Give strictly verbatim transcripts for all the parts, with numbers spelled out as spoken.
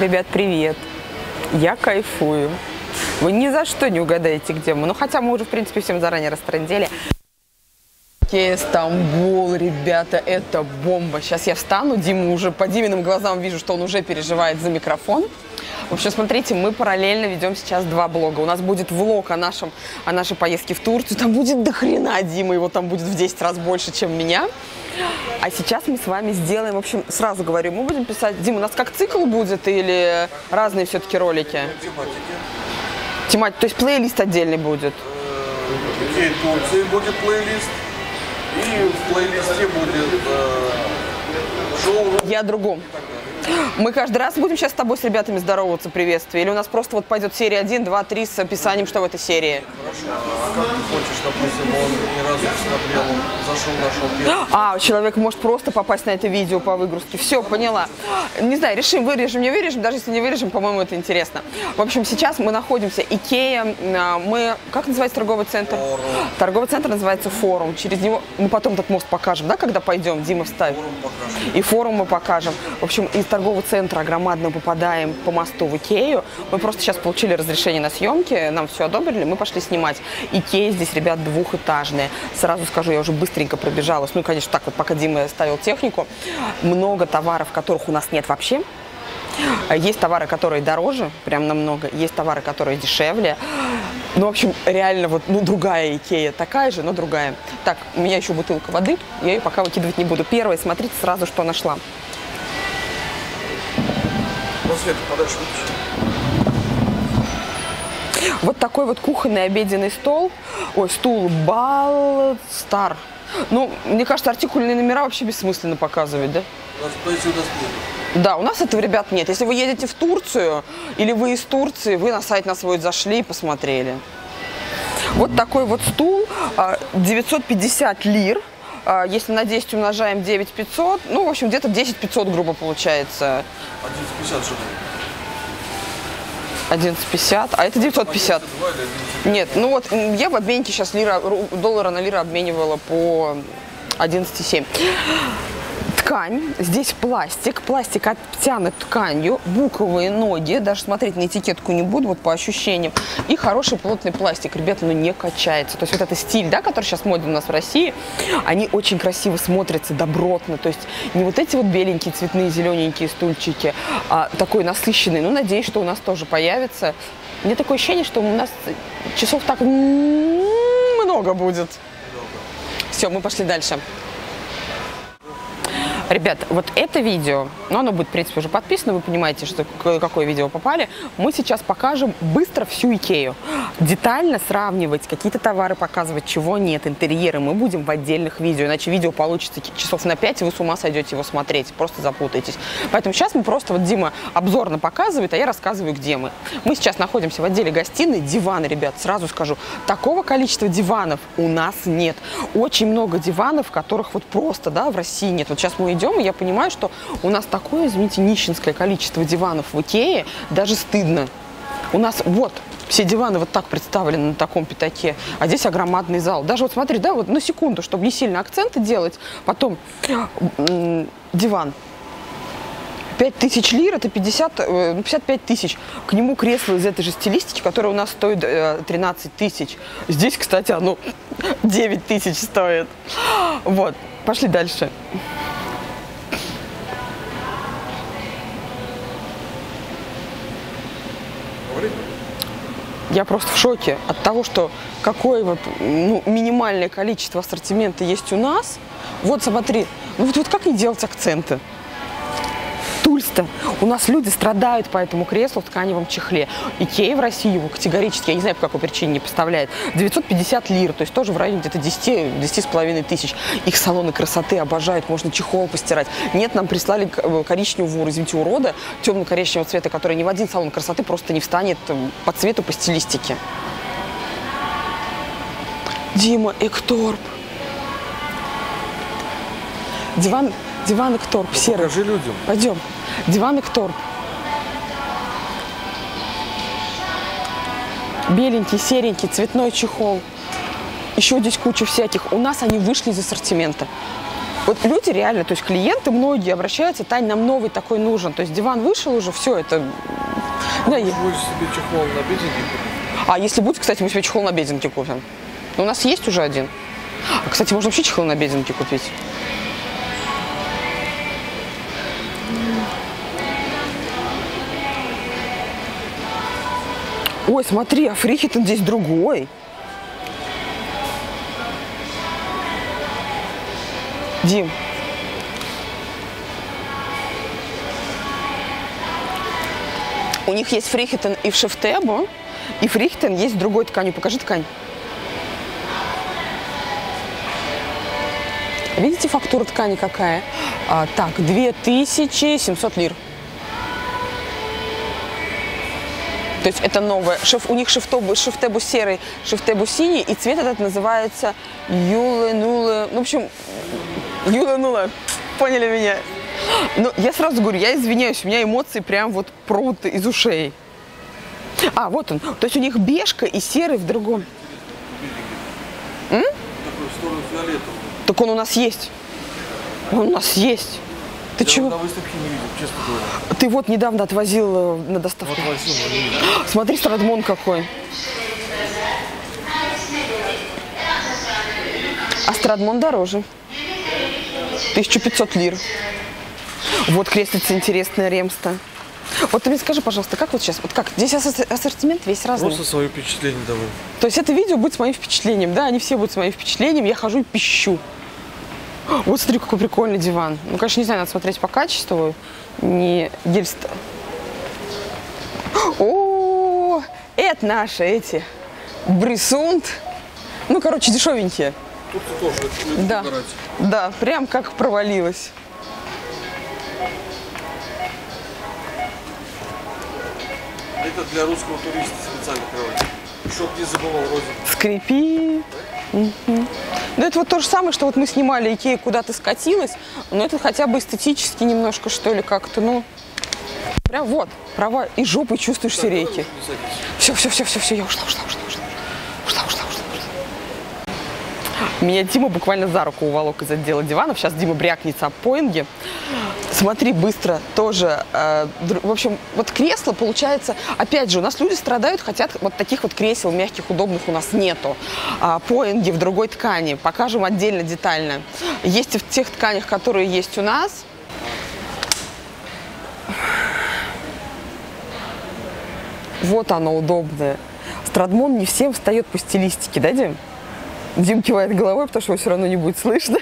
Ребят, привет. Я кайфую. Вы ни за что не угадаете, где мы. Ну, хотя мы уже, в принципе, всем заранее растрындели. Икея, Стамбул, ребята, это бомба. Сейчас я встану, Дима уже по Диминым глазам вижу, что он уже переживает за микрофон. В общем, смотрите, мы параллельно ведем сейчас два блога. У нас будет влог о, нашем, о нашей поездке в Турцию. Там будет до хрена, Дима, его там будет в десять раз больше, чем меня. А сейчас мы с вами сделаем, в общем, сразу говорю, мы будем писать... Дима, у нас как цикл будет или разные все-таки ролики? Тематики. Тематики, то есть плейлист отдельный будет? Где Турции будет плейлист, и в плейлисте будет шоу. Я о другом. Мы каждый раз будем сейчас с тобой, с ребятами здороваться, приветствие? Или у нас просто вот пойдет серия один, два, три с описанием, что в этой серии? Хорошо. А как ты хочешь, допустим, он ни разу не смотрел, зашел, нашел первый? А, человек может просто попасть на это видео по выгрузке. Все, поняла. Не знаю, решим, вырежем, не вырежем. Даже если не вырежем, по-моему, это интересно. В общем, сейчас мы находимся Икея. Мы, как называется торговый центр? Форум. Торговый центр называется Форум. Через него мы потом этот мост покажем, да, когда пойдем, Дима вставит. И Форум мы покажем. В общем, из торгового центра громадно попадаем по мосту в Икею. Мы просто сейчас получили разрешение на съемки, нам все одобрили, мы пошли снимать. Икея здесь, ребят, двухэтажная. Сразу скажу, я уже быстренько пробежалась. Ну, конечно, так вот, пока Дима ставил технику. Много товаров, которых у нас нет вообще. Есть товары, которые дороже, прям намного. Есть товары, которые дешевле. Ну, в общем, реально вот, ну, другая Икея. Такая же, но другая. Так, у меня еще бутылка воды, я ее пока выкидывать не буду. Первое, смотрите сразу, что нашла. Вот такой вот кухонный обеденный стол. Ой, стул Балстар. Ну, мне кажется, артикульные номера вообще бессмысленно показывать, да? Да, у нас этого, ребят, нет. Если вы едете в Турцию или вы из Турции, вы на сайт на свой зашли и посмотрели. Вот такой вот стул. девятьсот пятьдесят лир. Если на десять умножаем девять тысяч пятьсот, ну, в общем, где-то десять тысяч пятьсот, грубо, получается. одиннадцать пятьдесят что ли? одиннадцать пятьдесят, а это девятьсот пятьдесят. Нет, ну вот я в обменнике сейчас лира, доллара на лиру обменивала по одиннадцать семь. Ткань, здесь пластик, пластик обтянут тканью, буковые ноги, даже смотреть на этикетку не буду, вот по ощущениям. И хороший плотный пластик, ребята, ну не качается. То есть вот этот стиль, да, который сейчас моден у нас в России, они очень красиво смотрятся, добротно. То есть не вот эти вот беленькие, цветные, зелененькие стульчики, а такой насыщенный. Ну, надеюсь, что у нас тоже появится. У меня такое ощущение, что у нас часов так много будет. Все, мы пошли дальше. Ребят, вот это видео, ну оно будет, в принципе, уже подписано, вы понимаете, что, какое видео попали. Мы сейчас покажем быстро всю Икею. Детально сравнивать, какие-то товары показывать, чего нет, интерьеры мы будем в отдельных видео. Иначе видео получится часов на пять, и вы с ума сойдете его смотреть, просто запутаетесь. Поэтому сейчас мы просто, вот Дима обзорно показывает, а я рассказываю, где мы. Мы сейчас находимся в отделе гостиной. Диваны, ребят, сразу скажу, такого количества диванов у нас нет. Очень много диванов, которых вот просто, да, в России нет. Вот сейчас мы идем, и я понимаю, что у нас такое, извините, нищенское количество диванов в Икее, даже стыдно. У нас вот все диваны вот так представлены на таком пятаке, а здесь огромный зал. Даже вот смотри, да, вот на секунду, чтобы не сильно акценты делать, потом диван. пять тысяч лир, это пятьдесят, пятьдесят пять тысяч. К нему кресло из этой же стилистики, которое у нас стоит тринадцать тысяч. Здесь, кстати, оно девять тысяч стоит. Вот, пошли дальше. Я просто в шоке от того, что какое вот, ну, минимальное количество ассортимента есть у нас. Вот смотри, ну вот, вот как не делать акценты? Тульсто. У нас люди страдают по этому креслу в тканевом чехле. Икея в России его категорически, я не знаю, по какой причине, не поставляет. девятьсот пятьдесят лир, то есть тоже в районе где-то десяти, десяти с половиной тысяч. Их салоны красоты обожают, можно чехол постирать. Нет, нам прислали коричневого, извините, урода, темно-коричневого цвета, который ни в один салон красоты просто не встанет по цвету, по стилистике. Дима, Экторп. Диван... Диван Экторп, да, серый. Покажи людям. Пойдем. Диван Экторп. Беленький, серенький, цветной чехол. Еще здесь куча всяких. У нас они вышли из ассортимента. Вот люди реально, то есть клиенты многие обращаются, Тань, нам новый такой нужен. То есть диван вышел уже, все это... А да, я... будешь себе чехол на бединке купим? А если будет, кстати, мы себе чехол на бединке купим. Но у нас есть уже один. А, кстати, можно вообще чехол на бединке купить. Ой, смотри, а Фрихеттен здесь другой. Дим. У них есть Фрихеттен и в Шефтебо, и Фрихеттен есть в другой ткани. Покажи ткань. Видите, фактура ткани какая? А, так, две тысячи семьсот лир. То есть это новое. Шеф, у них шефтобу, шефтебу серый, шефтебу синий, и цвет этот называется юле-нуле. Ну, в общем, юле-нуле. Поняли меня? Ну, я сразу говорю, я извиняюсь, у меня эмоции прям вот прут из ушей. А, вот он. То есть у них бежка и серый в другом. М? Так он у нас есть. Он у нас есть. Ты я чего? На выставке не видел, честно говоря. Ты вот недавно отвозил на доставку. Вот возил, смотри, Страдмон какой. А Страдмон дороже. тысяча пятьсот лир. Вот креслица интересная, Ремста. Вот ты мне скажи, пожалуйста, как вот сейчас? Вот как? Здесь ассортимент весь разный. Просто свое впечатление давай. То есть это видео будет с моим впечатлением, да? Они все будут с моим впечатлением. Я хожу и пищу. Вот смотри, какой прикольный диван. Ну, конечно, не знаю, надо смотреть по качеству. Не гельста. О, это наши эти. Брисунт. Ну, короче, дешевенькие. Тут тоже да. Да, прям как провалилось. Это для русского туриста специально кровать. Чтоб не забывал вроде. Скрипи. Угу. Ну, это вот то же самое, что вот мы снимали Икею, куда-то скатилась, но это хотя бы эстетически немножко, что ли, как-то, ну, прям вот, права и жопой чувствуешь все рейки. Все, все, все, все, все, я ушла, ушла, ушла, ушла, ушла, ушла, ушла, ушла. Меня Дима буквально за руку уволок из отдела диванов, сейчас Дима брякнется о Поинге. Смотри, быстро тоже, э, в общем, вот кресло получается, опять же, у нас люди страдают, хотят вот таких вот кресел мягких, удобных у нас нету. А, Поинги в другой ткани, покажем отдельно, детально. Есть и в тех тканях, которые есть у нас. Вот оно удобное. Страдмон не всем встает по стилистике, да, Дим? Дим кивает головой, потому что его все равно не будет слышно.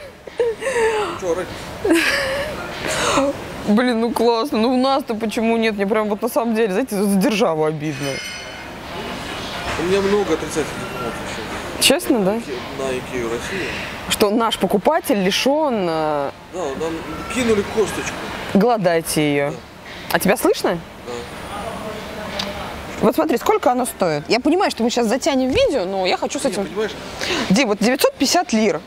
Блин, ну классно. Ну у нас-то почему нет? Мне прям вот на самом деле, знаете, за державу обидно. У меня много отрицательных эмоций еще. Честно, да? На Икею России. Что наш покупатель лишен... Да, нам кинули косточку. Голодайте ее. Да. А тебя слышно? Да. Вот смотри, сколько оно стоит. Я понимаю, что мы сейчас затянем видео, но я хочу с этим... Нет, понимаешь? Ди, вот девятьсот пятьдесят лир.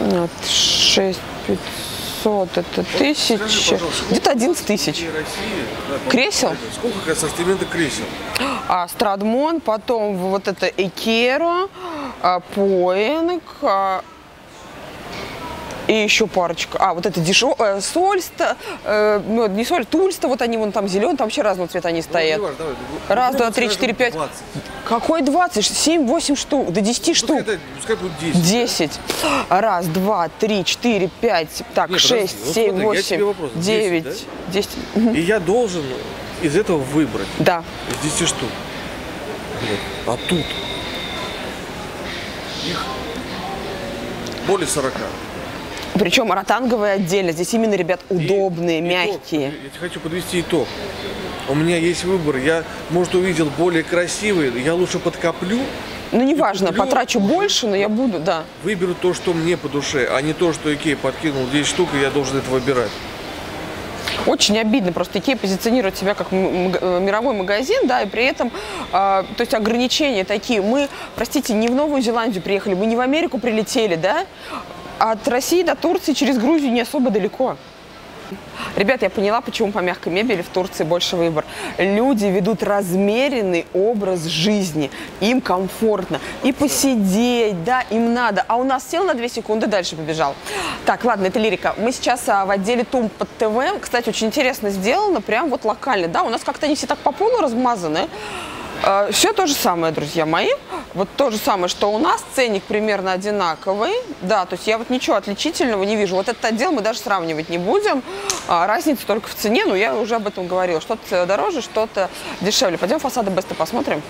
Нет, шесть тысяч пятьсот, это тысяча, где-то одиннадцать тысяч. Кресел? Сколько ассортимента кресел? А, Страдмон, потом вот это Экеро, а, Поинг, а, и еще парочка. А, вот это дешево, э, Сольста, э, ну, не Соль, Тульсто, вот они вон там зеленый, там вообще разного цвета они стоят. Ну, давай, давай. Раз, ну, два, три, четыре, пять. двадцать. Какой двадцать? семь-восемь штук, до десяти штук. Пускай, пускай будет десять. десять. Да? Раз, два, три, четыре, пять, так, нет, шесть, раз, семь, вот смотри, восемь, девять, десять. Да? десять. Угу. И я должен из этого выбрать. Да. Из десяти штук. А тут их более сорока. Причем ротанговые отдельно. Здесь именно, ребят, удобные, и мягкие. Итог. Я хочу подвести итог. У меня есть выбор. Я, может, увидел более красивые, я лучше подкоплю. Ну, неважно, куплю, потрачу больше, но я буду, да. Выберу то, что мне по душе, а не то, что Икея подкинул десять штук, и я должен это выбирать. Очень обидно, просто Икея позиционирует себя как мировой магазин, да, и при этом, э, то есть ограничения такие. Мы, простите, не в Новую Зеландию приехали, мы не в Америку прилетели, да? От России до Турции через Грузию не особо далеко. Ребят, я поняла, почему по мягкой мебели в Турции больше выбор. Люди ведут размеренный образ жизни. Им комфортно. И посидеть, да, им надо. А у нас сел на две секунды, дальше побежал. Так, ладно, это лирика. Мы сейчас в отделе Тумпо ТВ. Кстати, очень интересно сделано, прям вот локально. Да, у нас как-то они все так по полу размазаны. Все то же самое, друзья мои. Вот то же самое, что у нас. Ценник примерно одинаковый. Да, то есть я вот ничего отличительного не вижу. Вот этот отдел мы даже сравнивать не будем. Разница только в цене, но я уже об этом говорила. Что-то дороже, что-то дешевле. Пойдем фасады Беста посмотрим.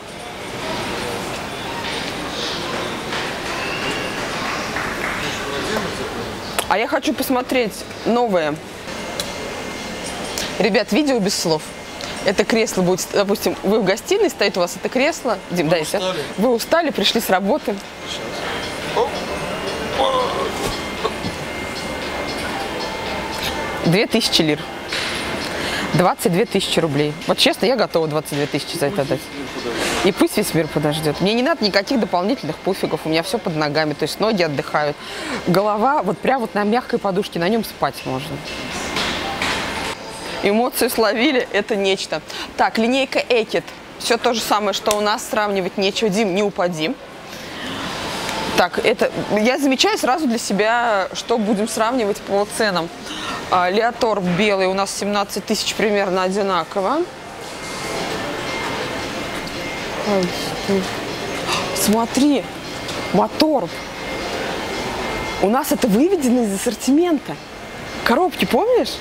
А я хочу посмотреть новые. Ребят, видео без слов. Это кресло будет, допустим, вы в гостиной, стоит у вас это кресло. Дим, дай сейчас. Вы устали, пришли с работы. две тысячи лир. двадцать две тысячи рублей. Вот честно, я готова двадцать две тысячи за это отдать. И пусть весь мир подождет. Мне не надо никаких дополнительных пуфиков. У меня все под ногами, то есть ноги отдыхают. Голова вот прям вот на мягкой подушке, на нем спать можно. Эмоции словили, это нечто. Так, линейка Экет. Все то же самое, что у нас, сравнивать нечего. Дим, не упади. Так, это я замечаю сразу для себя, что будем сравнивать по ценам. Леоторп белый у нас семнадцать тысяч примерно одинаково. Смотри, Мотор. У нас это выведено из ассортимента. Коробки, помнишь?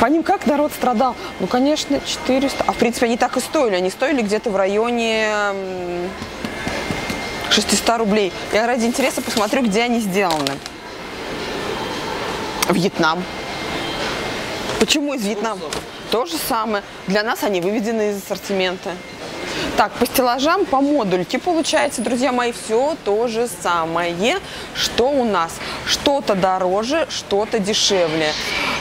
По ним как народ страдал? Ну, конечно, четыреста. А, в принципе, они так и стоили. Они стоили где-то в районе шестисот рублей. Я ради интереса посмотрю, где они сделаны. Вьетнам. Почему из Вьетнама? То же самое. Для нас они выведены из ассортимента. Так, по стеллажам, по модульке получается, друзья мои, все то же самое, что у нас. Что-то дороже, что-то дешевле.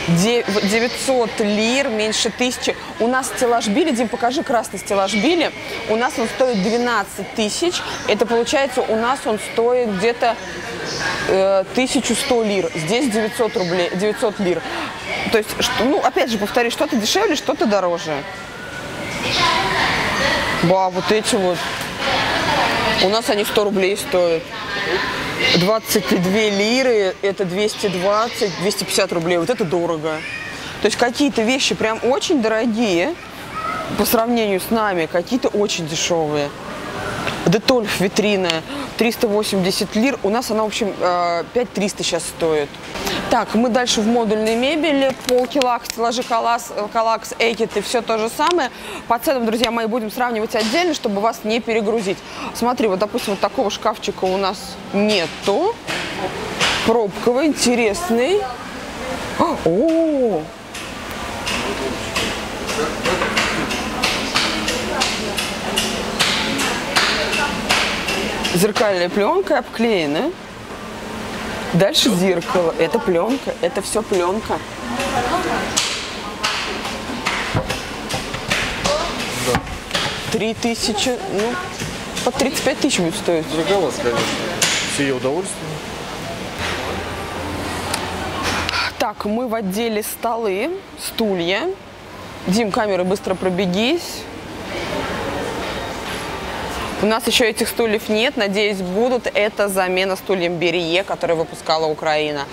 девятьсот лир, меньше тысячи. У нас стеллаж били, Дим, покажи красный стеллаж били. У нас он стоит двенадцать тысяч. Это получается, у нас он стоит где-то э, тысячу сто лир. Здесь девятьсот рублей, девятьсот лир. То есть, что, ну, опять же, повторю, что-то дешевле, что-то дороже. Ба, вот эти вот. У нас они сто рублей стоят. двадцать две лиры, это двести двадцать, двести пятьдесят рублей. Вот это дорого. То есть какие-то вещи прям очень дорогие по сравнению с нами, какие-то очень дешевые. Детольф витрина, триста восемьдесят лир. У нас она, в общем, пять тысяч триста сейчас стоит. Так, мы дальше в модульной мебели. Полкило, стеллажи Коллакс, Экет и все то же самое. По ценам, друзья мои, будем сравнивать отдельно, чтобы вас не перегрузить. Смотри, вот, допустим, вот такого шкафчика у нас нету. Пробковый, интересный. О-о-о! Зеркальная пленка обклеена. Дальше зеркало. Это пленка. Это все пленка. три тысячи. Ну, по тридцать пять тысяч будет стоить. Заголос, конечно. Все ее удовольствие. Так, мы в отделе столы, стулья. Дим, камеры, быстро пробегись. У нас еще этих стульев нет, надеюсь, будут. Это замена стульям Берье, который выпускала Украина.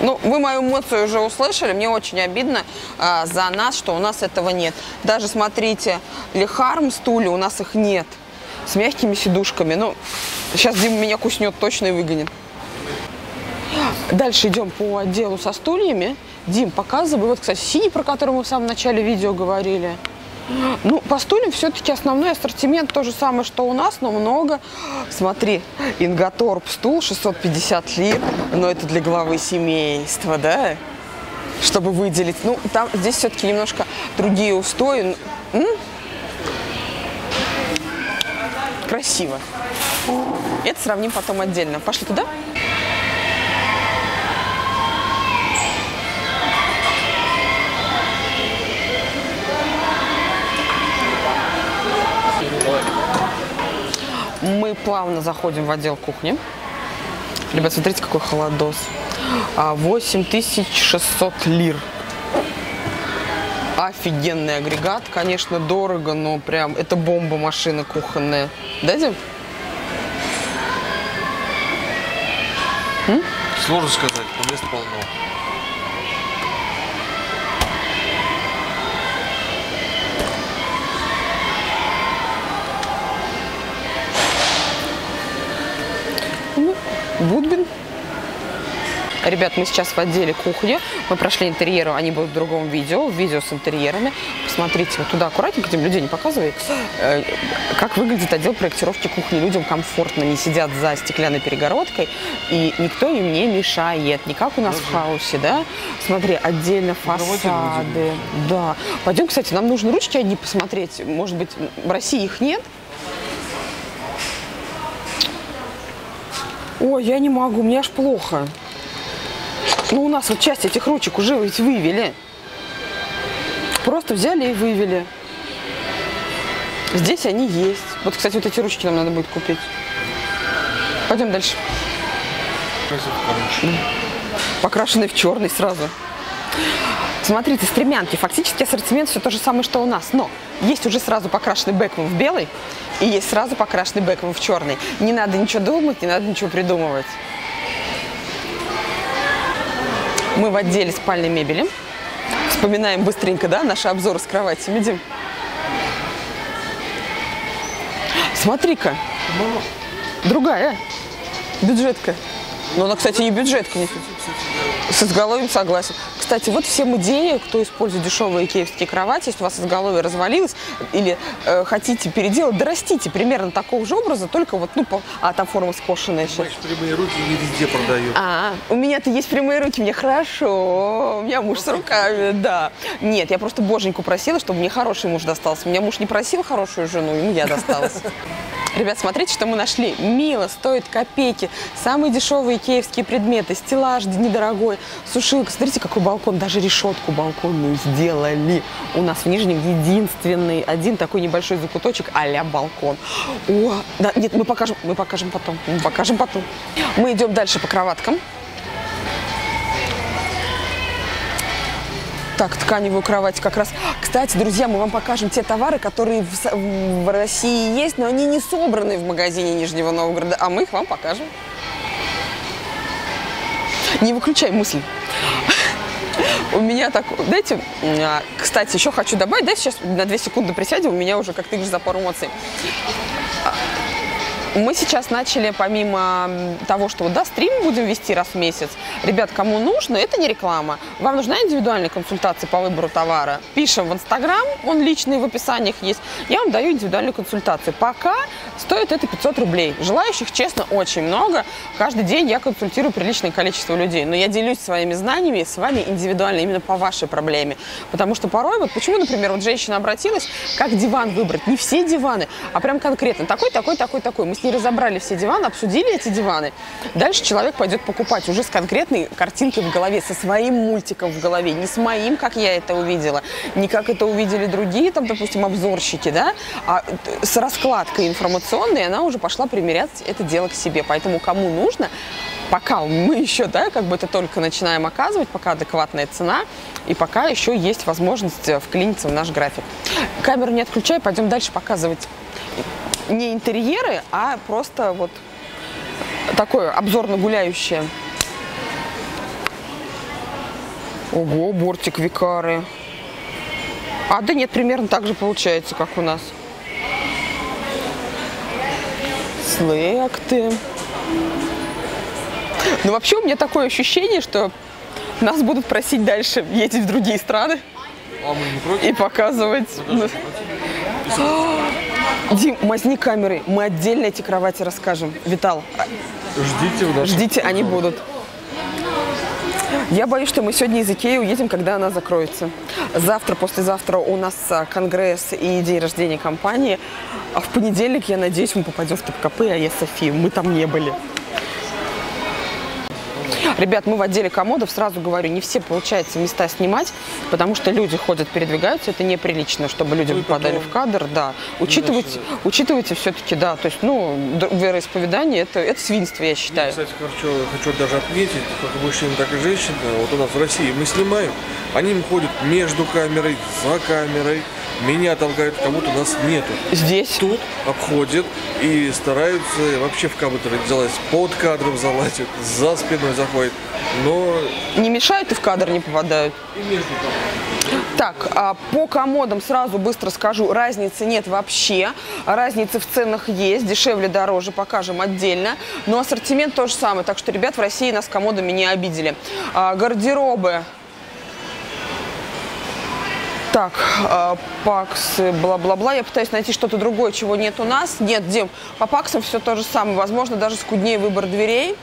Ну, вы мою эмоцию уже услышали. Мне очень обидно а, за нас, что у нас этого нет. Даже, смотрите, Лехарм стулья, у нас их нет. С мягкими сидушками. Ну, сейчас Дима меня куснет точно и выгонит. Дальше идем по отделу со стульями. Дим, показывай. Вот, кстати, синий, про который мы в самом начале видео говорили. Ну, по стульям все-таки основной ассортимент то же самое, что у нас, но много. Смотри, Ингаторп стул, шестьсот пятьдесят лир, но это для главы семейства, да? Чтобы выделить. Ну, там, здесь все-таки немножко другие устои. М? Красиво. Это сравним потом отдельно. Пошли туда. Мы плавно заходим в отдел кухни. Ребят, смотрите, какой холодос. восемь тысяч шестьсот лир. Офигенный агрегат. Конечно, дорого, но прям это бомба машина кухонная. Да, Дим? М? Сложно сказать, но мест полно. Вудбин. Ребят, мы сейчас в отделе кухни. Мы прошли интерьеры, они будут в другом видео, в видео с интерьерами. Посмотрите, вот туда аккуратненько, Дим, людей не показывай. Как выглядит отдел проектировки кухни. Людям комфортно, не сидят за стеклянной перегородкой, и никто им не мешает. Не как у нас в хаосе, да? Смотри, отдельно фасады. Да. Пойдем, кстати, нам нужно ручки одни посмотреть. Может быть, в России их нет? Ой, я не могу, мне аж плохо. Ну, у нас вот часть этих ручек уже ведь вывели. Просто взяли и вывели. Здесь они есть. Вот, кстати, вот эти ручки нам надо будет купить. Пойдем дальше. Покрашенные в черный сразу. Смотрите, стремянки. Фактически ассортимент все то же самое, что у нас. Но есть уже сразу покрашенный бэквом в белый и есть сразу покрашенный бэквом в черный. Не надо ничего думать, не надо ничего придумывать. Мы в отделе спальной мебели. Вспоминаем быстренько, да, наши обзоры с кроватями. Дим. Смотри-ка. Другая. Бюджетка. Но она, кстати, не бюджетка. Не... С изголовьем согласен. Кстати, вот всем идея, кто использует дешевые икеевские кровати, если у вас изголовье развалилось или э, хотите переделать, дорастите примерно такого же образа, только вот, ну, по... а там форма скошенная сейчас. Прямые руки не везде продают. А, у меня-то есть прямые руки, мне хорошо, у меня муж просто с руками, да. Нет, я просто боженьку просила, чтобы мне хороший муж достался. У меня муж не просил хорошую жену, ему я досталась. Ребят, смотрите, что мы нашли. Мило, стоит копейки. Самые дешевые икеевские предметы. Стеллаж недорогой, сушилка. Смотрите, какой балкон. Даже решетку балконную сделали. У нас в Нижнем единственный один такой небольшой закуточек а-ля балкон. О, да, нет, мы покажем, мы покажем потом. Мы покажем потом. Мы идем дальше по кроваткам. Так, тканевую кровать как раз. Кстати, друзья, мы вам покажем те товары, которые в, в России есть, но они не собраны в магазине Нижнего Новгорода, а мы их вам покажем. Не выключай мысль. У меня так, дайте, кстати, еще хочу добавить, да, сейчас на две секунды присядем, у меня уже, как ты говоришь, запор эмоций. Мы сейчас начали, помимо того, что вот, да, стрим будем вести раз в месяц. Ребят, кому нужно, это не реклама. Вам нужна индивидуальная консультация по выбору товара? Пишем в Инстаграм, он личный, в описаниях есть. Я вам даю индивидуальную консультацию. Пока стоит это пятьсот рублей. Желающих, честно, очень много. Каждый день я консультирую приличное количество людей. Но я делюсь своими знаниями с вами индивидуально, именно по вашей проблеме. Потому что порой, вот почему, например, вот женщина обратилась, как диван выбрать. Не все диваны, а прям конкретно. Такой, такой, такой, такой. Мы не разобрали все диваны, обсудили эти диваны. Дальше человек пойдет покупать уже с конкретной картинкой в голове, со своим мультиком в голове, не с моим, как я это увидела, не как это увидели другие, там, допустим, обзорщики, да, а с раскладкой информационной она уже пошла примерять это дело к себе. Поэтому кому нужно, пока мы еще, да, как бы это только начинаем оказывать, пока адекватная цена и пока еще есть возможность вклиниться в наш график. Камеру не отключай, пойдем дальше показывать. Не интерьеры, а просто вот такое обзорно гуляющее. Ого, бортик Викары. А, да нет, примерно так же получается, как у нас. Слекты. Ну, вообще, у меня такое ощущение, что нас будут просить дальше ездить в другие страны и показывать. Дим, мазни камеры, мы отдельно эти кровати расскажем. Витал, ждите, удачи. Ждите, они будут. Я боюсь, что мы сегодня из Икеи уедем, когда она закроется. Завтра, послезавтра у нас конгресс и день рождения компании. А в понедельник, я надеюсь, мы попадем в ТПКП и АЕС Софию. Мы там не были. Ребят, мы в отделе комодов, сразу говорю, не все получается места снимать, потому что люди ходят, передвигаются, это неприлично, чтобы люди вы попадали в кадр, да. Учитывайте, учитывайте все-таки, да, то есть, ну, вероисповедание, это, это свинство, я считаю. Я, кстати, хочу, хочу даже отметить, как мужчина, так и женщина, вот у нас в России мы снимаем, они ходят между камерой, за камерой, меня толкают, как будто нас нету. Здесь? Тут обходят и стараются, вообще в кадр залазят, под кадром залазят, за спиной заходят, но... Не мешают и в кадр не попадают? И между кадром. Так, по комодам сразу быстро скажу, разницы нет вообще, разницы в ценах есть, дешевле, дороже, покажем отдельно, но ассортимент тоже самый, так что, ребят, в России нас комодами не обидели. Гардеробы. Так, паксы, бла-бла-бла. Я пытаюсь найти что-то другое, чего нет у нас. Нет, Дим, по паксам все то же самое. Возможно, даже скуднее выбор дверей.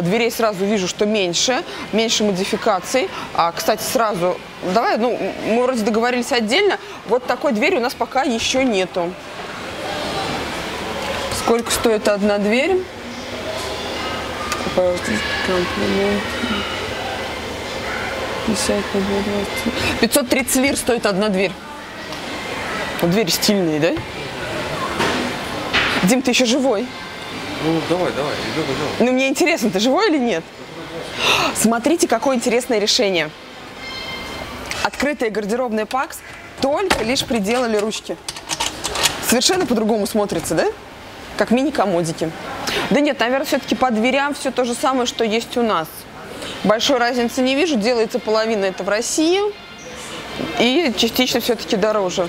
Дверей сразу вижу, что меньше. Меньше модификаций. А, кстати, сразу... Давай, ну, мы вроде договорились отдельно. Вот такой двери у нас пока еще нету. Сколько стоит одна дверь? пятьсот тридцать лир стоит одна дверь. Вот двери стильные, да? Дим, ты еще живой? Ну, давай, давай, иду, иду. Ну, мне интересно, ты живой или нет? Смотрите, какое интересное решение. Открытые гардеробные пакс только лишь приделали ручки. Совершенно по-другому смотрится, да? Как мини-комодики. Да нет, наверное, все-таки по дверям все то же самое, что есть у нас. Большой разницы не вижу. Делается половина это в России. И частично все-таки дороже.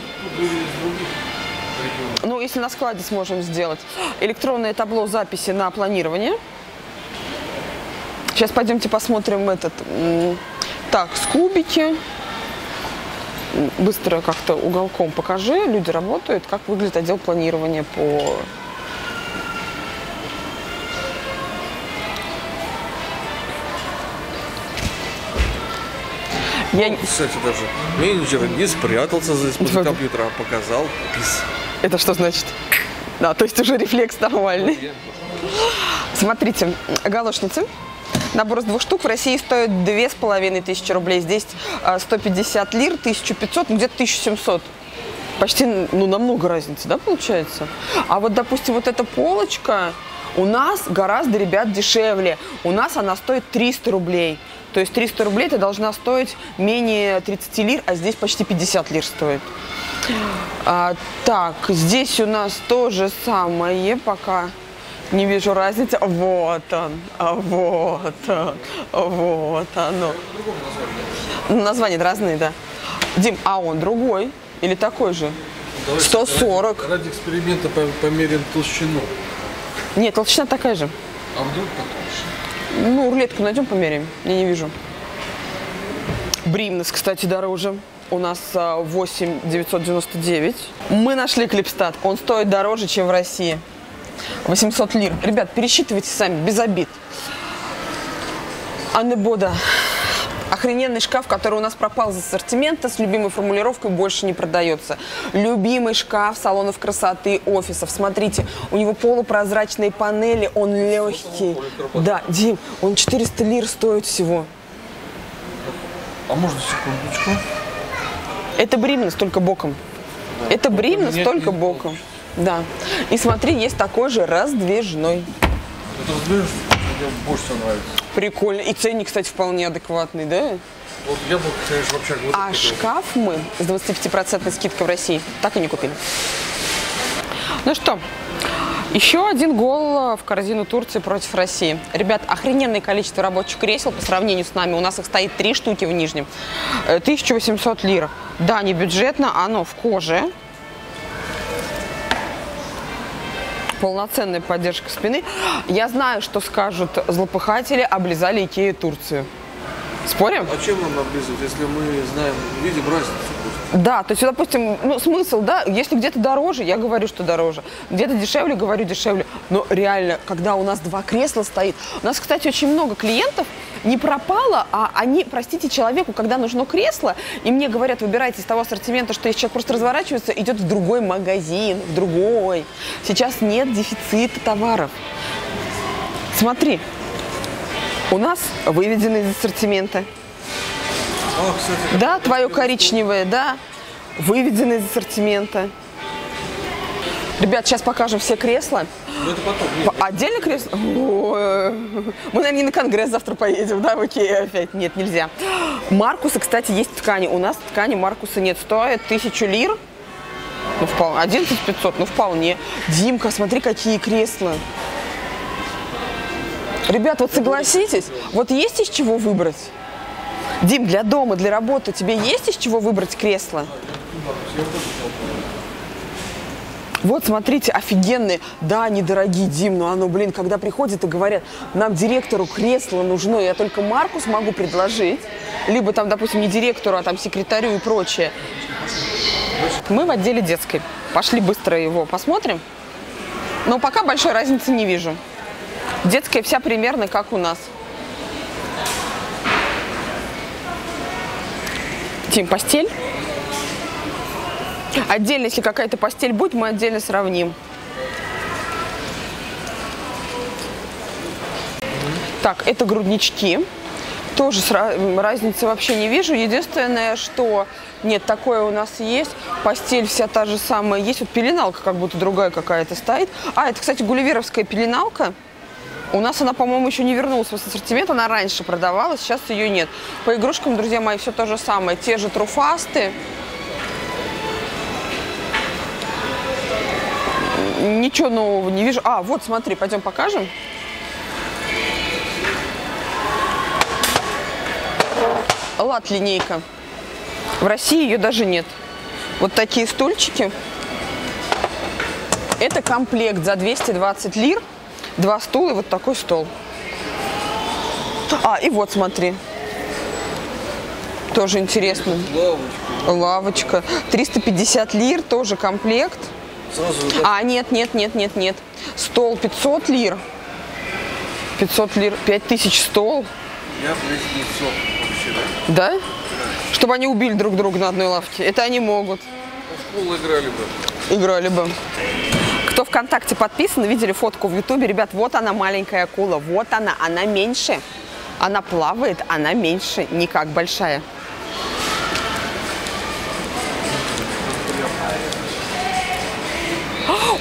Ну, если на складе сможем сделать. Электронное табло записи на планирование. Сейчас пойдемте посмотрим этот. Так, с кубики. Быстро как-то уголком покажи. Люди работают. Как выглядит отдел планирования по... Я... Кстати, даже менеджер не спрятался за использованием компьютера, а показал пис. Это что значит? Да, то есть уже рефлекс нормальный. Смотрите, галошницы. Набор из двух штук в России стоит две с половиной тысячи рублей. Здесь сто пятьдесят лир, тысяча пятьсот, ну где-то тысяча семьсот. Почти, ну, намного разницы, да, получается? А вот, допустим, вот эта полочка у нас гораздо, ребят, дешевле. У нас она стоит триста рублей. То есть триста рублей это должна стоить менее тридцати лир, а здесь почти пятьдесят лир стоит. А, так, здесь у нас то же самое, пока не вижу разницы. Вот он, вот он, вот оно. Названия разные, да. Дим, а он другой или такой же? Давайте сто сорок. Ради эксперимента померим толщину. Нет, толщина такая же. А вдруг потолще? Ну, рулетку найдем, померяем. Я не вижу. Бримнес, кстати, дороже. У нас восемь тысяч девятьсот девяносто девять. Мы нашли клипстат. Он стоит дороже, чем в России. восемьсот лир. Ребят, пересчитывайте сами, без обид. Аннебода. Охрененный шкаф, который у нас пропал из ассортимента, с любимой формулировкой больше не продается. Любимый шкаф салонов красоты, офисов. Смотрите, у него полупрозрачные панели, он легкий. Да, Дим, он четыреста лир стоит всего. А можно секундочку? Это бримнес, только боком. Да. Это бримнес, только нет, боком. Да. И смотри, есть такой же раздвижной. Это раздвижной, мне больше всего нравится. Прикольно. И ценник, кстати, вполне адекватный, да? Вот я бы, конечно, вообще говорил. А шкаф мы с двадцатипятипроцентной скидкой в России так и не купили. Ну что, еще один гол в корзину Турции против России. Ребят, охрененное количество рабочих кресел по сравнению с нами. У нас их стоит три штуки в Нижнем. тысяча восемьсот лир. Да, не бюджетно, оно в коже. Полноценная поддержка спины. Я знаю, что скажут злопыхатели, облизали Икею Турцию. Спорим? А чем нам облизывать, если мы знаем, видим разницу? Да, то есть, допустим, ну, смысл, да, если где-то дороже, я говорю, что дороже, где-то дешевле, говорю, дешевле. Но реально, когда у нас два кресла стоит, у нас, кстати, очень много клиентов не пропало, а они, простите, человеку, когда нужно кресло, и мне говорят, выбирайте из того ассортимента, что если человек просто разворачивается, идет в другой магазин, в другой. Сейчас нет дефицита товаров. Смотри, у нас выведены из ассортимента. О, кстати, да, твое коричневое, да, выведены из ассортимента. Ребят, сейчас покажем все кресла. Это потом, нет, отдельно кресло? Мы, наверное, не на конгресс завтра поедем, да, в Икею опять? Нет, нельзя. Маркуса, кстати, есть ткани. У нас ткани Маркуса нет. Стоит тысячу лир. Ну, вполне. одиннадцать тысяч пятьсот, ну, вполне. Димка, смотри, какие кресла. Ребят, вот согласитесь, вот есть из чего выбрать? Дим, для дома, для работы тебе есть из чего выбрать кресло? Вот, смотрите, офигенные. Да, недорогие, Дим, но оно, блин, когда приходят и говорят, нам директору кресло нужно, я только Маркус могу предложить, либо там, допустим, не директору, а там секретарю и прочее. Мы в отделе детской. Пошли быстро его посмотрим. Но пока большой разницы не вижу. Детская вся примерно как у нас. Тим, постель. Отдельно, если какая-то постель будет, мы отдельно сравним. Так, это груднички. Тоже разницы вообще не вижу. Единственное, что... Нет, такое у нас есть. Постель вся та же самая есть. Вот пеленалка как будто другая какая-то стоит. А, это, кстати, гулливеровская пеленалка. У нас она, по-моему, еще не вернулась в ассортимент. Она раньше продавалась, сейчас ее нет. По игрушкам, друзья мои, все то же самое. Те же труфасты. Ничего нового не вижу. А, вот, смотри, пойдем покажем. Лад-линейка. В России ее даже нет. Вот такие стульчики. Это комплект за двести двадцать лир. Два стула и вот такой стол. А, и вот, смотри. Тоже интересно. Лавочка. триста пятьдесят лир, тоже комплект. А, нет, нет, нет, нет, нет. Стол пятьсот лир. пятьсот лир, пять тысяч стол. Я плюс пятьсот. Да? Чтобы они убили друг друга на одной лавке. Это они могут. В школу играли бы. Играли бы. Кто ВКонтакте подписан, видели фотку в Ютубе. Ребят, вот она, маленькая акула. Вот она, она меньше. Она плавает, она меньше. Не как большая.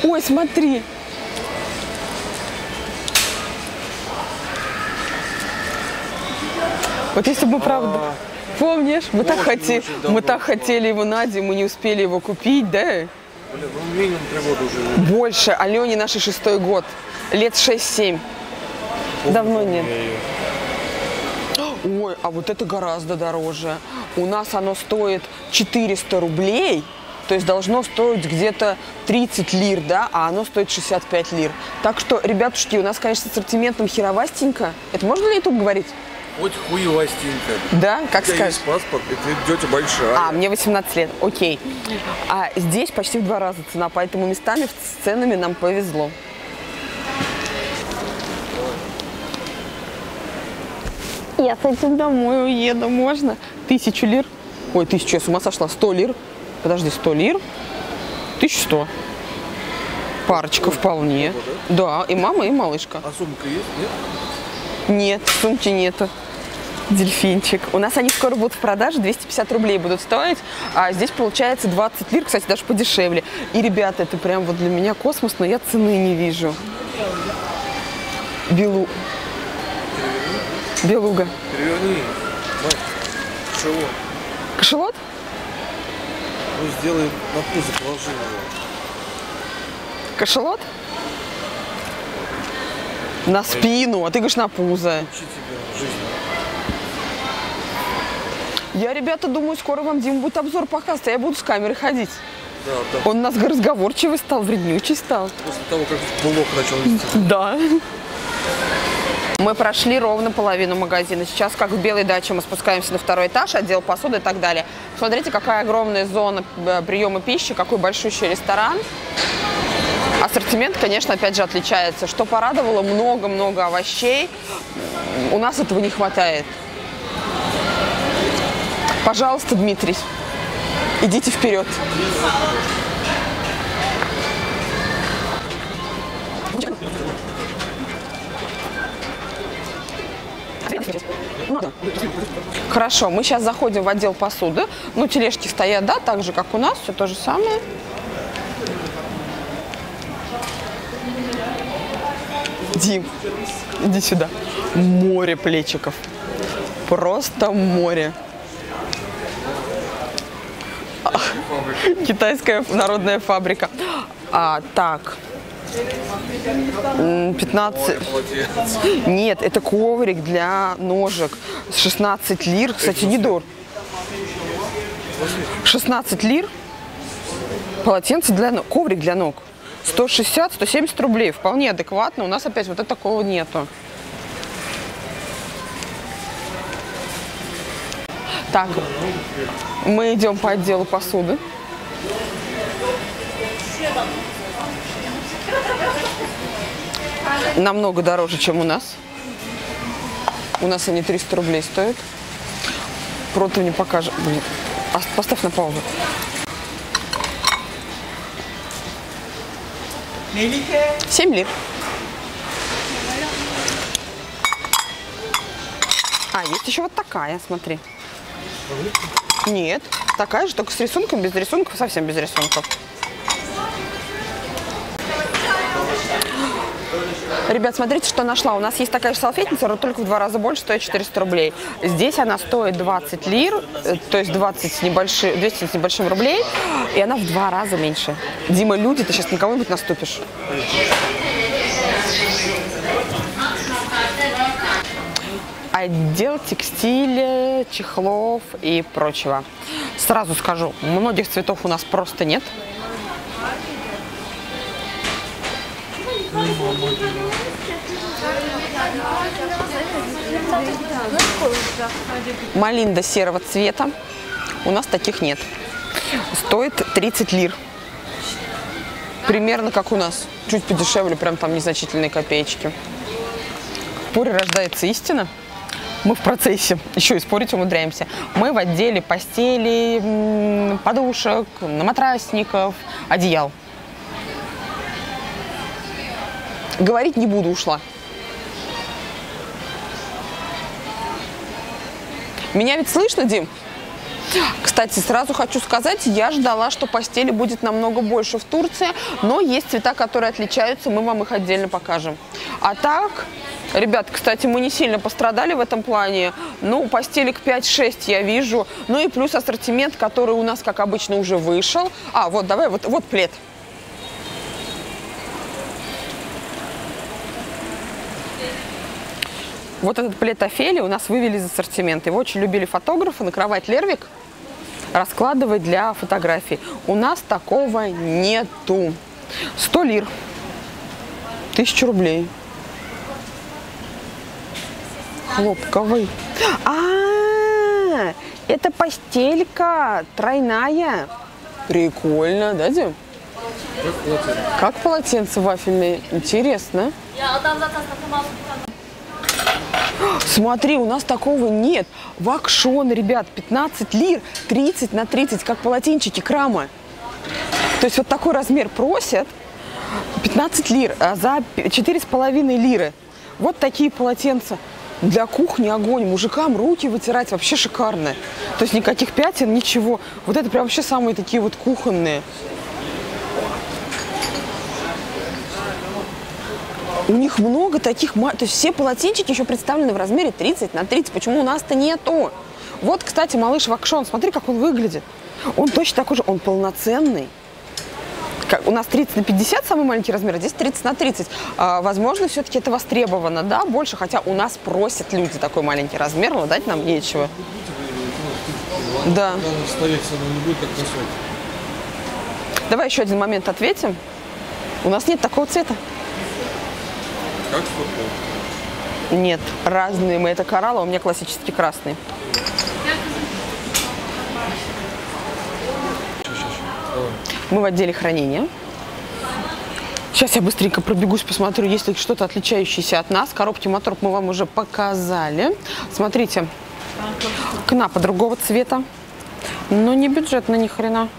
Ой, смотри. Вот если бы правда... Помнишь, мы, так, хот... мы так хотели его на зиму, не успели его купить, да? Блин, ну минимум три года уже. Больше, Алене наши шестой год, лет шесть-семь. Давно нет. Ой, а вот это гораздо дороже. У нас оно стоит четыреста рублей, то есть должно стоить где-то тридцать лир, да, а оно стоит шестьдесят пять лир. Так что, ребятушки, у нас, конечно, с ассортиментом херовастенько. Это можно ли YouTube говорить? Хоть хуевастенько. Да, как скажешь. У тебя есть паспорт, и ты тетя большая. А, мне восемнадцать лет, окей. А здесь почти в два раза цена, поэтому местами с ценами нам повезло. Я с этим домой уеду, можно? Тысячу лир. Ой, тысячу, я с ума сошла. Сто лир. Подожди, сто лир. Тысяча сто. Парочка вполне. Да, и мама, и малышка. А сумка есть, нет? Нет, сумки нету. Дельфинчик. У нас они скоро будут в продаже, двести пятьдесят рублей будут стоить, а здесь получается двадцать лир, кстати, даже подешевле. И, ребята, это прям вот для меня космос, но я цены не вижу. Белу... Белуга. Переверни. Кошелот. Кошелот? Ну, сделай на пузо, положи его. Кошелот? На спину, а ты говоришь на пузо. Я, ребята, думаю, скоро вам Дима будет обзор показывать, а я буду с камерой ходить. Да, да. Он у нас разговорчивый стал, вреднючий стал. После того, как блок начал вести. Да. Мы прошли ровно половину магазина. Сейчас, как в Белой даче, мы спускаемся на второй этаж, отдел посуды и так далее. Смотрите, какая огромная зона приема пищи, какой большущий ресторан. Ассортимент, конечно, опять же отличается. Что порадовало, много-много овощей. У нас этого не хватает. Пожалуйста, Дмитрий, идите вперед. Ну, хорошо, мы сейчас заходим в отдел посуды. Ну, тележки стоят, да, так же, как у нас, все то же самое. Дим, иди сюда. Море плечиков. Просто море. Китайская народная фабрика. А, так. пятнадцать. Нет, это коврик для ножек. шестнадцать лир. Кстати, недорого. шестнадцать лир. Полотенце для ног. Коврик для ног. сто шестьдесят — сто семьдесят рублей. Вполне адекватно. У нас опять вот это такого нету. Так, мы идем по отделу посуды. Намного дороже, чем у нас. У нас они триста рублей стоят. Против не покажем. Блин, поставь на паузу. семь лир. А, есть еще вот такая, смотри. Нет, такая же, только с рисунком, без рисунков, совсем без рисунков. Ребят, смотрите, что нашла. У нас есть такая же салфетница, но только в два раза больше, стоит четыреста рублей. Здесь она стоит двадцать лир, то есть двадцать с небольшим, двести с небольшим рублей, и она в два раза меньше. Дима, люди, ты сейчас на кого-нибудь наступишь. Отдел текстиля, чехлов и прочего. Сразу скажу, многих цветов у нас просто нет. Малинда серого цвета. У нас таких нет. Стоит тридцать лир. Примерно как у нас. Чуть подешевле, прям там незначительные копеечки. В споре рождается истина. Мы в процессе. Еще и спорить умудряемся. Мы в отделе постели, подушек, матрасников, одеял. Говорить не буду, ушла. Меня ведь слышно, Дим? Кстати, сразу хочу сказать, я ждала, что постели будет намного больше в Турции, но есть цвета, которые отличаются, мы вам их отдельно покажем. А так, ребят, кстати, мы не сильно пострадали в этом плане, ну, постелек пять-шесть я вижу, ну и плюс ассортимент, который у нас, как обычно, уже вышел. А, вот, давай, вот, вот плед. Вот этот плед Офелии у нас вывели из ассортимента. Его очень любили фотографы на кровать Лервик раскладывать для фотографий. У нас такого нету. сто лир. тысяча рублей. Хлопковый. А-а-а! Это постелька тройная. Прикольно, да, Дим? Как полотенце вафельное. Интересно. Смотри, у нас такого нет. Вакшён, ребят, пятнадцать лир, тридцать на тридцать, как полотенчики крама. То есть вот такой размер просят, пятнадцать лир, а за четыре с половиной лиры. Вот такие полотенца. Для кухни огонь, мужикам руки вытирать вообще шикарно. То есть никаких пятен, ничего. Вот это прям вообще самые такие вот кухонные. У них много таких, то есть все полотенчики еще представлены в размере тридцать на тридцать. Почему у нас-то нету? Вот, кстати, малыш Вакшон, смотри, как он выглядит. Он точно такой же, он полноценный. Как, у нас тридцать на пятьдесят самый маленький размер, а здесь тридцать на тридцать. А, возможно, все-таки это востребовано, да, больше, хотя у нас просят люди такой маленький размер, но дать нам нечего. Да. Давай еще один момент ответим. У нас нет такого цвета. Как футбол? Нет, разные мы. Это коралловый, у меня классический красный. Мы в отделе хранения. Сейчас я быстренько пробегусь, посмотрю, есть ли что-то отличающееся от нас. Коробки Мотор мы вам уже показали. Смотрите, кнапа другого цвета. Но не бюджетно ни хрена.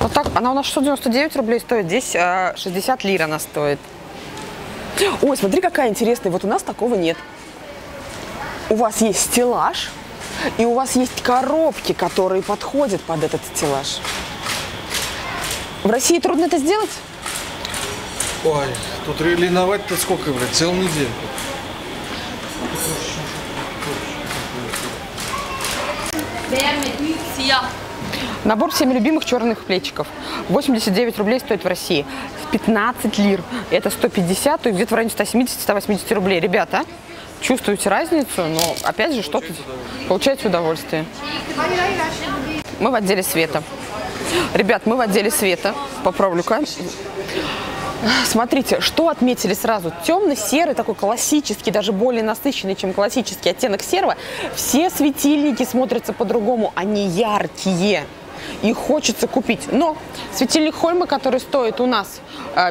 Вот так, она у нас шестьсот девяносто девять рублей стоит, здесь шестьдесят лир она стоит. Ой, смотри, какая интересная. Вот у нас такого нет. у вас есть стеллаж, и у вас есть коробки, которые подходят под этот стеллаж. В России трудно это сделать? Ой, тут реалиновать-то сколько, блядь, целую неделю. Набор всеми любимых черных плечиков. восемьдесят девять рублей стоит в России. пятнадцать лир. Это сто пятьдесят, то есть где-то в районе ста семидесяти — ста восьмидесяти рублей. Ребята, чувствуете разницу, но опять же что-то получаете удовольствие. Мы в отделе света. Ребят, мы в отделе света. Поправлю-ка. Смотрите, что отметили сразу. Темно-серый, такой классический, даже более насыщенный, чем классический оттенок серого. Все светильники смотрятся по-другому, они яркие. И хочется купить. Но светильник Хольма, который стоит у нас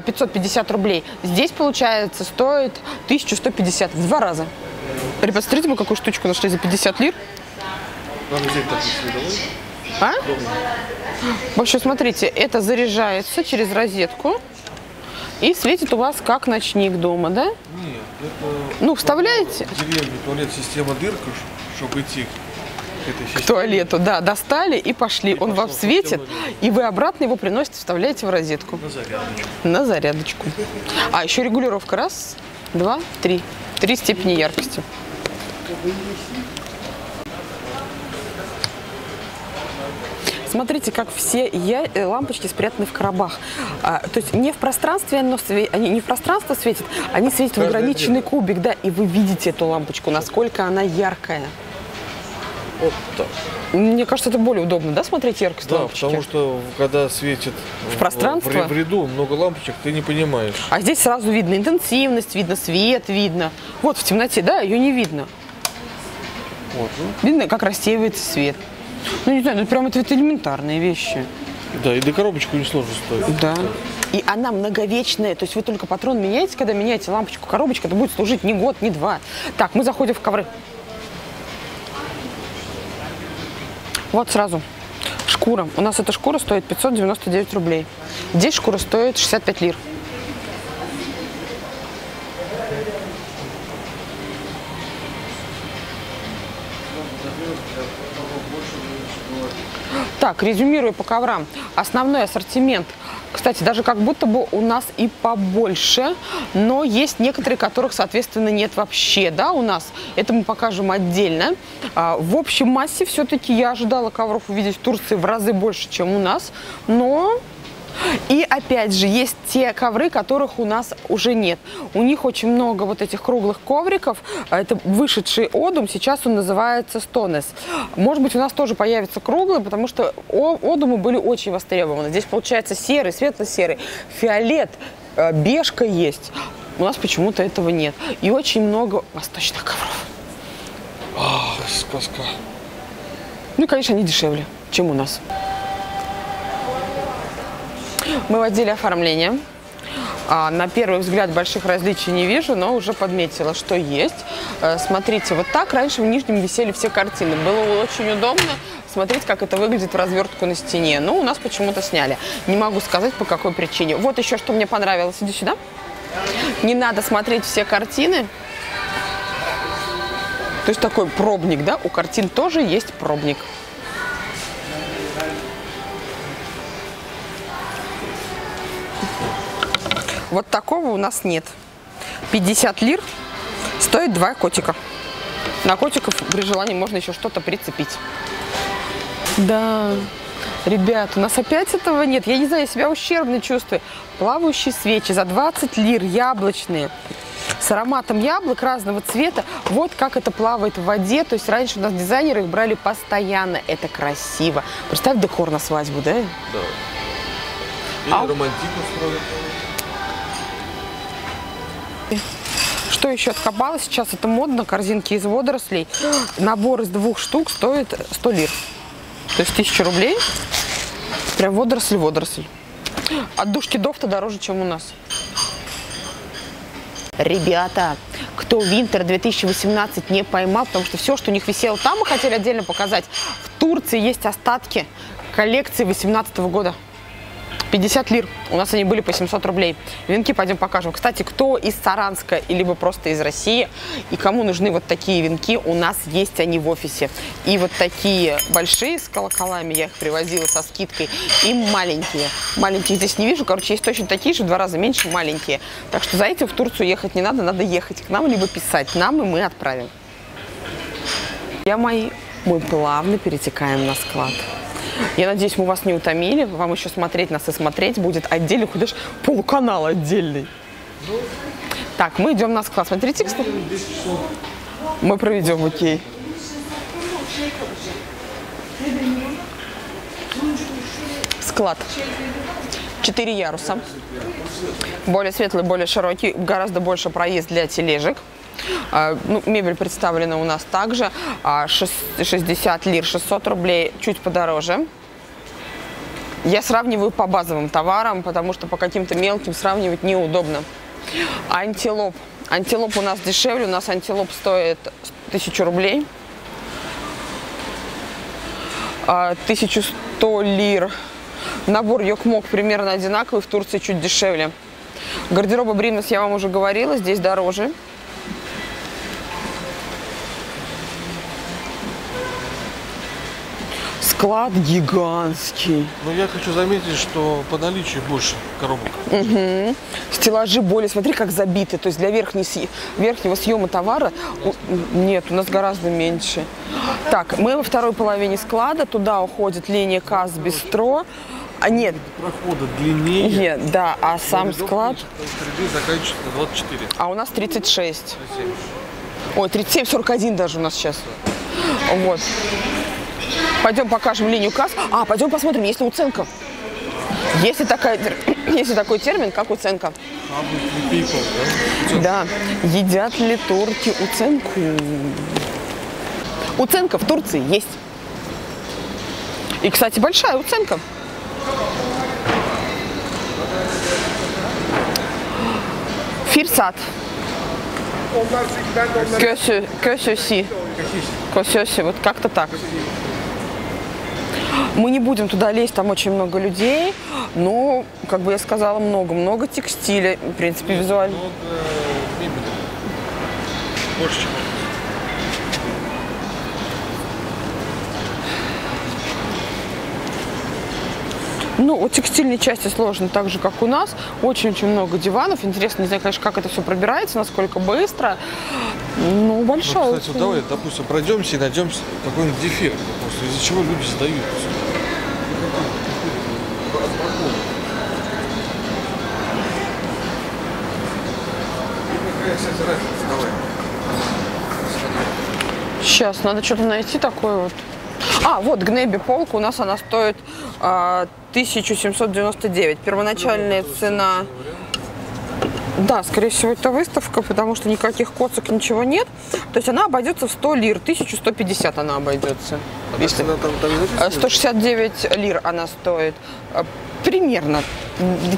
пятьсот пятьдесят рублей, здесь, получается, стоит тысячу сто пятьдесят. В два раза. Ребят, смотрите, мы какую штучку нашли за пятьдесят лир. А? В общем, смотрите, это заряжается через розетку. И светит у вас как ночник дома, да? Нет, это... Ну, вставляете? В деревне туалет, система дырка, чтобы идти к этой системе. К туалету, да, достали и пошли. И Он пошел, вам светит, и вы обратно его приносите, вставляете в розетку. На зарядочку. На зарядочку. А, еще регулировка. Раз, два, три. Три степени яркости. Смотрите, как все я, лампочки спрятаны в коробах. А, то есть не в пространстве, но све, они не в пространство светят, они светят Каждый в ограниченный день. Кубик, да, и вы видите эту лампочку, насколько она яркая. Вот так. Мне кажется, это более удобно, да, смотреть яркость да, лампочки? Потому что когда светит в пространство, в ряду много лампочек, ты не понимаешь. А здесь сразу видно интенсивность, видно свет, видно. Вот в темноте, да, ее не видно. Вот, да. Видно, как рассеивается свет. Ну, не знаю, ну, прям это, это элементарные вещи. Да, и до коробочку несложно стоит. Да. И она многовечная, то есть вы только патрон меняете, когда меняете лампочку, коробочка, это будет служить ни год, ни два. Так, мы заходим в ковры. Вот сразу. Шкура. У нас эта шкура стоит пятьсот девяносто девять рублей. Здесь шкура стоит шестьдесят пять лир. Так, резюмирую по коврам. Основной ассортимент, кстати, даже как будто бы у нас и побольше, но есть некоторые, которых, соответственно, нет вообще, да, у нас. Это мы покажем отдельно. А, в общей массе все-таки я ожидала ковров увидеть в Турции в разы больше, чем у нас, но... И опять же, есть те ковры, которых у нас уже нет. У них очень много вот этих круглых ковриков. Это вышедший одум, сейчас он называется стонес. Может быть, у нас тоже появится круглый, потому что одумы были очень востребованы. Здесь получается серый, светло-серый, фиолет, бежка есть. У нас почему-то этого нет. И очень много восточных ковров. Ах, сказка. Ну и, конечно, они дешевле, чем у нас. Мы в отделе оформления. А, на первый взгляд больших различий не вижу, но уже подметила, что есть. А, смотрите, вот так раньше в нижнем висели все картины. Было очень удобно смотреть, как это выглядит в развертку на стене. Но у нас почему-то сняли. Не могу сказать, по какой причине. Вот еще что мне понравилось. Иди сюда. Не надо смотреть все картины. То есть такой пробник, да? У картин тоже есть пробник. Вот такого у нас нет. пятьдесят лир стоит два котика. На котиков при желании можно еще что-то прицепить. Да, ребят, у нас опять этого нет. Я не знаю, я себя ущербно чувствую. Плавающие свечи за двадцать лир, яблочные. С ароматом яблок разного цвета. Вот как это плавает в воде. То есть раньше у нас дизайнеры их брали постоянно. Это красиво. Представь декор на свадьбу, да? Да. Или а... романтик устроен. Что еще откопала? Сейчас это модно. Корзинки из водорослей. Набор из двух штук стоит сто лир. То есть тысяча рублей. Прям водоросль, водоросль. От душки дофта дороже, чем у нас. Ребята, кто Винтер две тысячи восемнадцать не поймал, потому что все, что у них висело там, мы хотели отдельно показать. В Турции есть остатки коллекции две тысячи восемнадцатого года. пятьдесят лир. У нас они были по семьсот рублей. Венки пойдем покажем. Кстати, кто из Саранска, либо просто из России, и кому нужны вот такие венки, у нас есть они в офисе. И вот такие большие с колоколами, я их привозила со скидкой, и маленькие. Маленькие здесь не вижу. Короче, есть точно такие же, в два раза меньше, маленькие. Так что за этим в Турцию ехать не надо, надо ехать к нам, либо писать нам, и мы отправим. Я мои... Мы плавно перетекаем на склад. Я надеюсь, мы вас не утомили. Вам еще смотреть нас и смотреть будет отдельно, хоть даже полуканал отдельный. Так, мы идем на склад. Смотрите, кстати. Мы проведем, окей. Склад. Четыре яруса. Более светлый, более широкий. Гораздо больше проезд для тележек. Ну, мебель представлена у нас также, шестьдесят лир, шестьсот рублей, чуть подороже. Я сравниваю по базовым товарам, потому что по каким-то мелким сравнивать неудобно. Антилоп. Антилоп у нас дешевле, у нас антилоп стоит тысячу рублей. тысяча сто лир. Набор йокмок примерно одинаковый, в Турции чуть дешевле. Гардероба Бримас, я вам уже говорила, здесь дороже. Склад гигантский. Но я хочу заметить, что по наличию больше коробок. Угу. Стеллажи более, смотри, как забиты. То есть для верхней, верхнего съема товара у, нет, у нас гораздо меньше. Так, мы во второй половине склада. Туда уходит линия касс, бистро. А нет. Прохода длиннее. Нет, да, а сам склад... Заканчивается на двадцать четыре. А у нас тридцать шесть. тридцать семь. Ой, тридцать семь сорок один даже у нас сейчас. Вот. Пойдем покажем линию касс. А, пойдем посмотрим, есть ли уценка. Есть ли, такая, есть ли такой термин, как уценка? Да. Едят ли турки уценку? Уценка в Турции есть. И, кстати, большая уценка. Фирсат. Кёсёси. Кёсёси. Вот как-то так. Мы не будем туда лезть, там очень много людей, но, как бы я сказала, много-много текстиля, в принципе, визуально. Много мебели. Больше, чем. Ну, о текстильной части сложно так же, как у нас. Очень-очень много диванов. Интересно, не знаю, конечно, как это все пробирается, насколько быстро. Ну, большая. Ну, кстати, вот давай, допустим, пройдемся и найдем какой-нибудь дефект, из-за чего люди сдают. Сейчас, надо что-то найти такое вот. А, вот гнеби полка, у нас она стоит а, тысяча семьсот девяносто девять. Первоначальная цена... Да, скорее всего, это выставка, потому что никаких коцок, ничего нет. То есть она обойдется в сто лир, тысяча сто пятьдесят она обойдется. А если... она там, там сто шестьдесят девять лир она стоит. Примерно,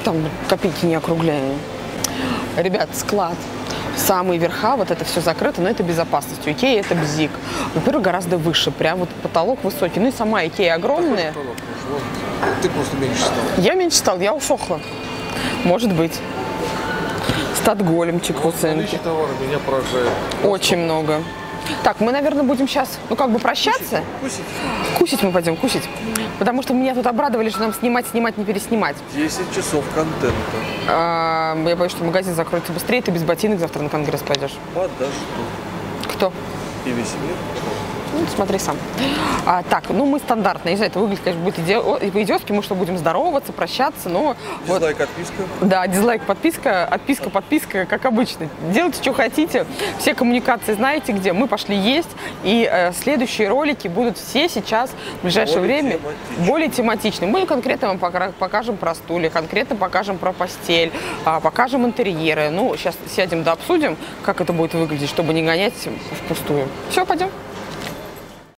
там копейки не округляю. Ребят, склад. Самые верха, вот это все закрыто, но это безопасность. У Икеи это бзик. Во-первых, гораздо выше, прям вот потолок высокий. Ну и сама Икея огромная. Ты просто меньше стал. Я меньше стал, я усохла. Может быть. Статголемчик в оценке. Очень много. Так, мы, наверное, будем сейчас, ну, как бы прощаться. Кусить, кусить. Кусить мы пойдем, кусить. Потому что меня тут обрадовали, что нам снимать, снимать, не переснимать. десять часов контента. А, я боюсь, что магазин закроется быстрее, ты без ботинок завтра на конгресс пойдешь. Подожду. Кто? И весь мир. Ну, смотри сам. А, так, ну, мы стандартно, не знаю, это выглядит, конечно, будет иди... по-идиотски, мы что, будем здороваться, прощаться, но... Дизлайк, вот. Отписка. Да, дизлайк, подписка, отписка, подписка, как обычно. Делайте, что хотите, все коммуникации знаете где, мы пошли есть, и э, следующие ролики будут все сейчас в ближайшее более время тематичны. более тематичны. Мы конкретно вам покажем про стулья, конкретно покажем про постель, покажем интерьеры. Ну, сейчас сядем да обсудим, как это будет выглядеть, чтобы не гонять впустую. Все, пойдем.